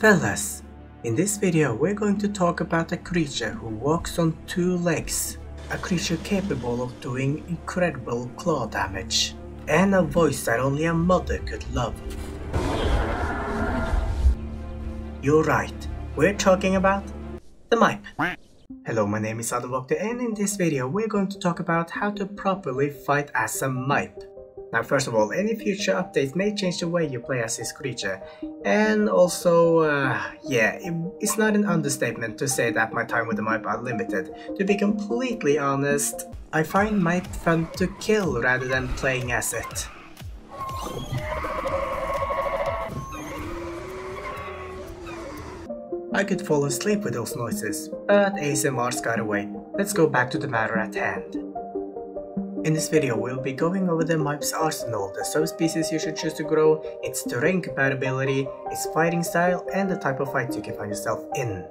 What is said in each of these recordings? Fellas, in this video we're going to talk about a creature who walks on two legs, a creature capable of doing incredible claw damage, and a voice that only a mother could love. You're right, we're talking about the Maip. Hello, my name is AudunVokter, and in this video we're going to talk about how to properly fight as a Maip. Now, first of all, any future updates may change the way you play as this creature, and also, it's not an understatement to say that my time with the Maip are limited. To be completely honest, I find Maip fun to kill rather than playing as it. I could fall asleep with those noises, but ASMR's got away. Let's go back to the matter at hand. In this video, we'll be going over the Maip's arsenal, the subspecies you should choose to grow, its terrain compatibility, its fighting style, and the type of fight you can find yourself in.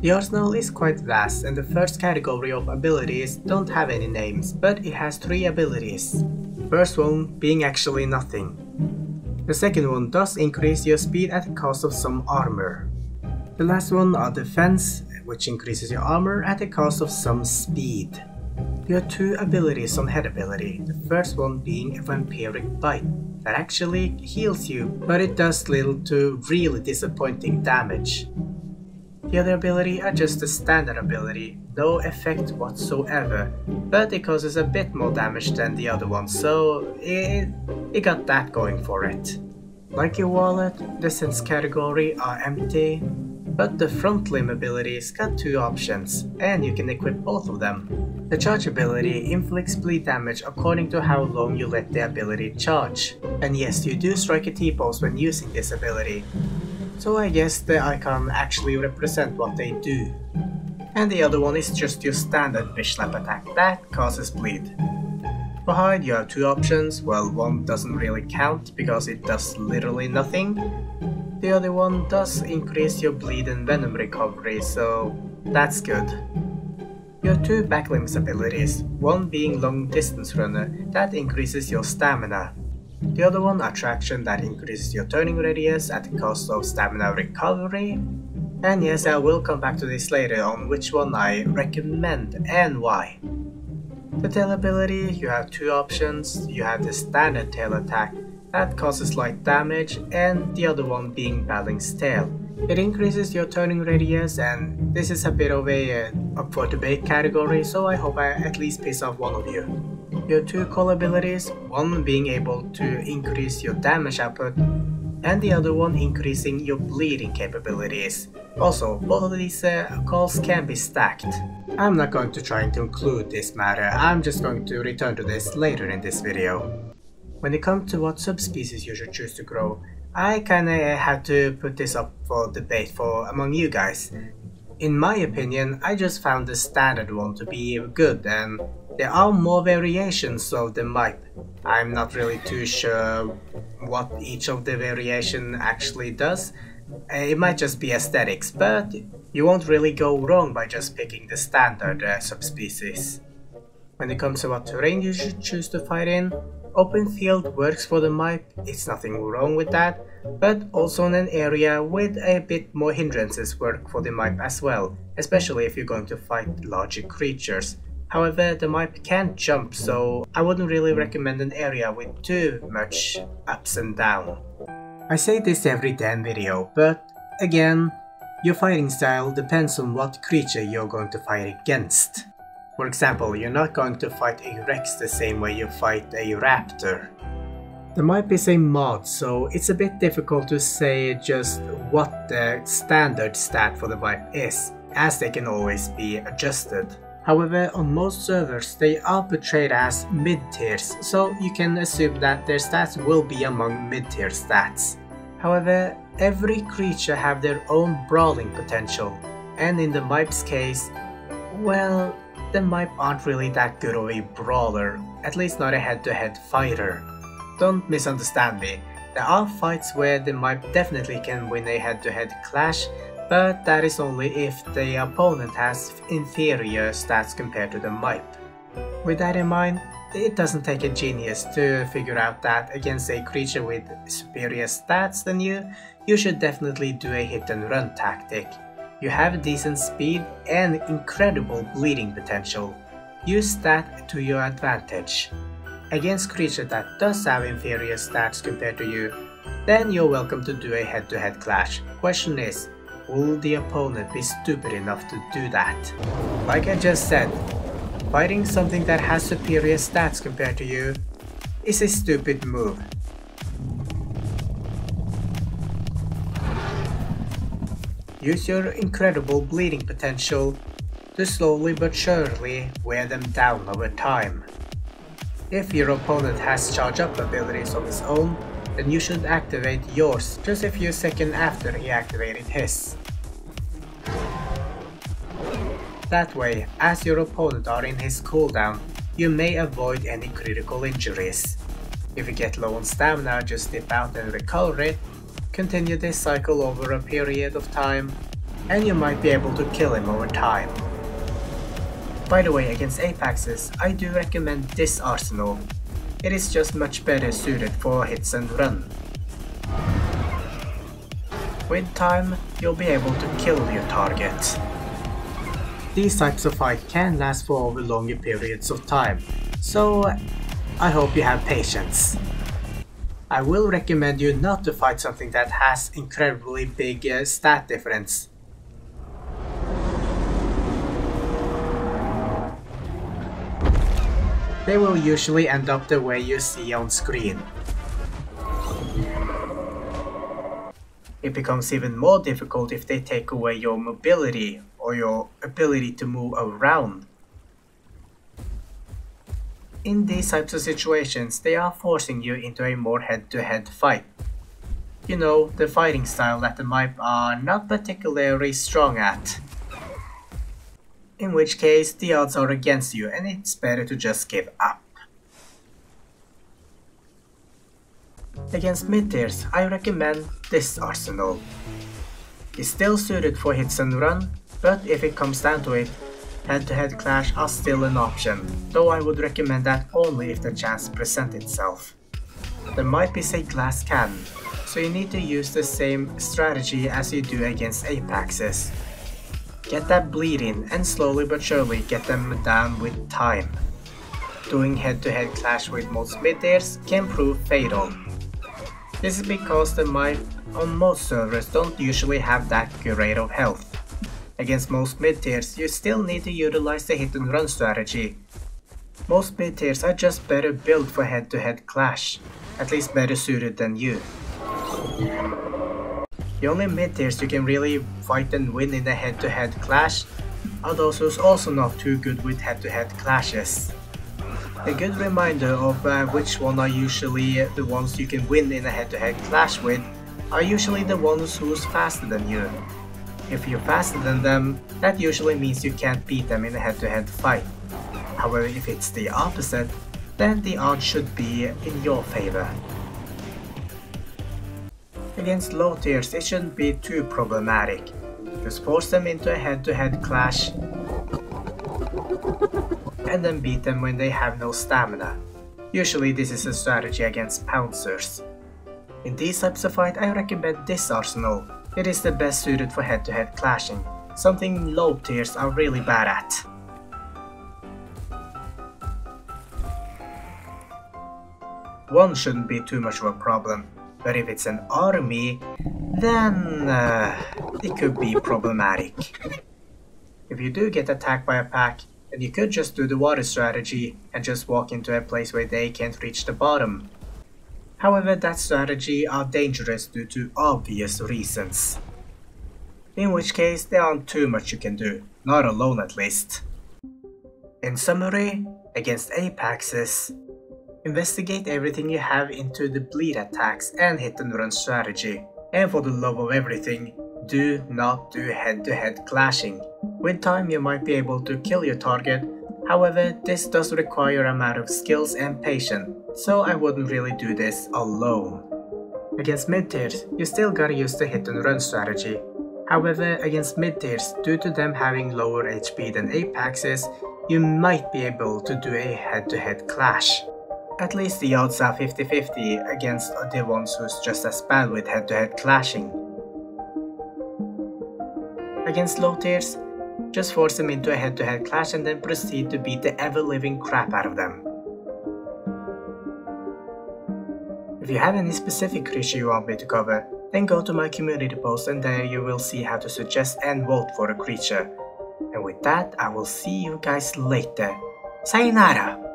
The arsenal is quite vast, and the first category of abilities don't have any names, but it has three abilities. First one being actually nothing. The second one does increase your speed at the cost of some armor. The last one are defense, which increases your armor at the cost of some speed. There are two abilities on head ability, the first one being a vampiric bite that actually heals you, but it does little to really disappointing damage. The other ability are just a standard ability, no effect whatsoever, but it causes a bit more damage than the other one, so it got that going for it. Like your wallet, the sense category are empty, but the front limb ability's got two options, and you can equip both of them. The charge ability inflicts bleed damage according to how long you let the ability charge. And yes, you do strike a T-pose when using this ability. So I guess the icon actually represents what they do. And the other one is just your standard bitch slap attack that causes bleed. For hide, you have two options. Well, one doesn't really count because it does literally nothing. The other one does increase your bleed and venom recovery, so that's good. Your two back limbs abilities, one being long distance runner, that increases your stamina. The other one attraction, that increases your turning radius at the cost of stamina recovery. And yes, I will come back to this later on which one I recommend and why. The tail ability, you have two options. You have the standard tail attack, that causes light damage, and the other one being Balanced Tail. It increases your turning radius, and this is a bit of a up for debate category, so I hope I at least piss off one of you. Your two call abilities, one being able to increase your damage output, and the other one increasing your bleeding capabilities. Also, both of these calls can be stacked. I'm not going to try and conclude this matter, I'm just going to return to this later in this video. When it comes to what subspecies you should choose to grow, I kinda had to put this up for debate among you guys. In my opinion, I just found the standard one to be good, and there are more variations of the Maip. I'm not really too sure what each of the variation actually does. It might just be aesthetics, but you won't really go wrong by just picking the standard subspecies. When it comes to what terrain you should choose to fight in, open field works for the Maip, it's nothing wrong with that, but also in an area with a bit more hindrances work for the Maip as well, especially if you're going to fight larger creatures. However, the Maip can jump, so I wouldn't really recommend an area with too much ups and downs. I say this every damn video, but again, your fighting style depends on what creature you're going to fight against. For example, you're not going to fight a Rex the same way you fight a Raptor. The Maip is a mod, so it's a bit difficult to say just what the standard stat for the Maip is, as they can always be adjusted. However, on most servers they are portrayed as mid-tiers, so you can assume that their stats will be among mid-tier stats. However, every creature have their own brawling potential, and in the Maip's case, well, the Maip aren't really that good of a brawler, at least not a head-to-head fighter. Don't misunderstand me, there are fights where the Maip definitely can win a head-to-head clash, but that is only if the opponent has inferior stats compared to the Maip. With that in mind, It doesn't take a genius to figure out that against a creature with superior stats than you, you should definitely do a hit and run tactic. You have decent speed and incredible bleeding potential. Use that to your advantage. Against creature that does have inferior stats compared to you, then you're welcome to do a head-to-head clash. Question is, will the opponent be stupid enough to do that? Like I just said, fighting something that has superior stats compared to you is a stupid move. Use your incredible bleeding potential to slowly but surely wear them down over time. If your opponent has charge up abilities of his own, then you should activate yours just a few seconds after he activated his. That way, as your opponent are in his cooldown, you may avoid any critical injuries. If you get low on stamina, just dip out and recover it. Continue this cycle over a period of time, and you might be able to kill him over time. By the way, against Apexes, I do recommend this arsenal. It is just much better suited for hits and run. With time, you'll be able to kill your target. These types of fight can last for over longer periods of time, so I hope you have patience. I will recommend you not to fight something that has incredibly big stat difference. They will usually end up the way you see on screen. It becomes even more difficult if they take away your mobility or your ability to move around. In these types of situations, they are forcing you into a more head-to-head fight. You know, the fighting style that the Maip are not particularly strong at. In which case, the odds are against you and it's better to just give up. Against mid-tiers, I recommend this arsenal. It's still suited for hits and run, but if it comes down to it, head-to-head clash are still an option, though I would recommend that only if the chance presents itself. There might be a glass cannon, so you need to use the same strategy as you do against Apexes. Get that bleed in and slowly but surely get them down with time. Doing head-to-head clash with most mid-tiers can prove fatal. This is because the Maip on most servers don't usually have that good rate of health. Against most mid-tiers, you still need to utilize the hit and run strategy. Most mid-tiers are just better built for head-to-head clash, at least better suited than you. The only mid-tiers you can really fight and win in a head-to-head clash are those who's also not too good with head-to-head clashes. A good reminder of which one are usually the ones you can win in a head-to-head clash with are usually the ones who's faster than you. If you're faster than them, that usually means you can't beat them in a head-to-head fight. However, if it's the opposite, then the odds should be in your favor. Against low tiers, it shouldn't be too problematic. Just force them into a head-to-head clash and then beat them when they have no stamina. Usually this is a strategy against pouncers. In these types of fight, I recommend this arsenal. It is the best suited for head-to-head clashing, something low tiers are really bad at. One shouldn't be too much of a problem, but if it's an army, then it could be problematic. If you do get attacked by a pack, then you could just do the water strategy and just walk into a place where they can't reach the bottom. However, that strategy are dangerous due to obvious reasons. In which case, there aren't too much you can do, not alone at least. In summary, against Apexes, investigate everything you have into the bleed attacks and hit and run strategy. And for the love of everything, do not do head-to-head clashing. With time, you might be able to kill your target. However, this does require a amount of skills and patience, so I wouldn't really do this alone. Against mid-tiers, you still gotta use the hit and run strategy. However, against mid-tiers, due to them having lower HP than Apexes, you might be able to do a head-to-head clash. At least the odds are 50-50 against the ones who's just as bad with head-to-head clashing. Against low tiers, just force them into a head-to-head clash and then proceed to beat the ever-living crap out of them. If you have any specific creature you want me to cover, then go to my community post and there you will see how to suggest and vote for a creature. And with that, I will see you guys later. Sayonara!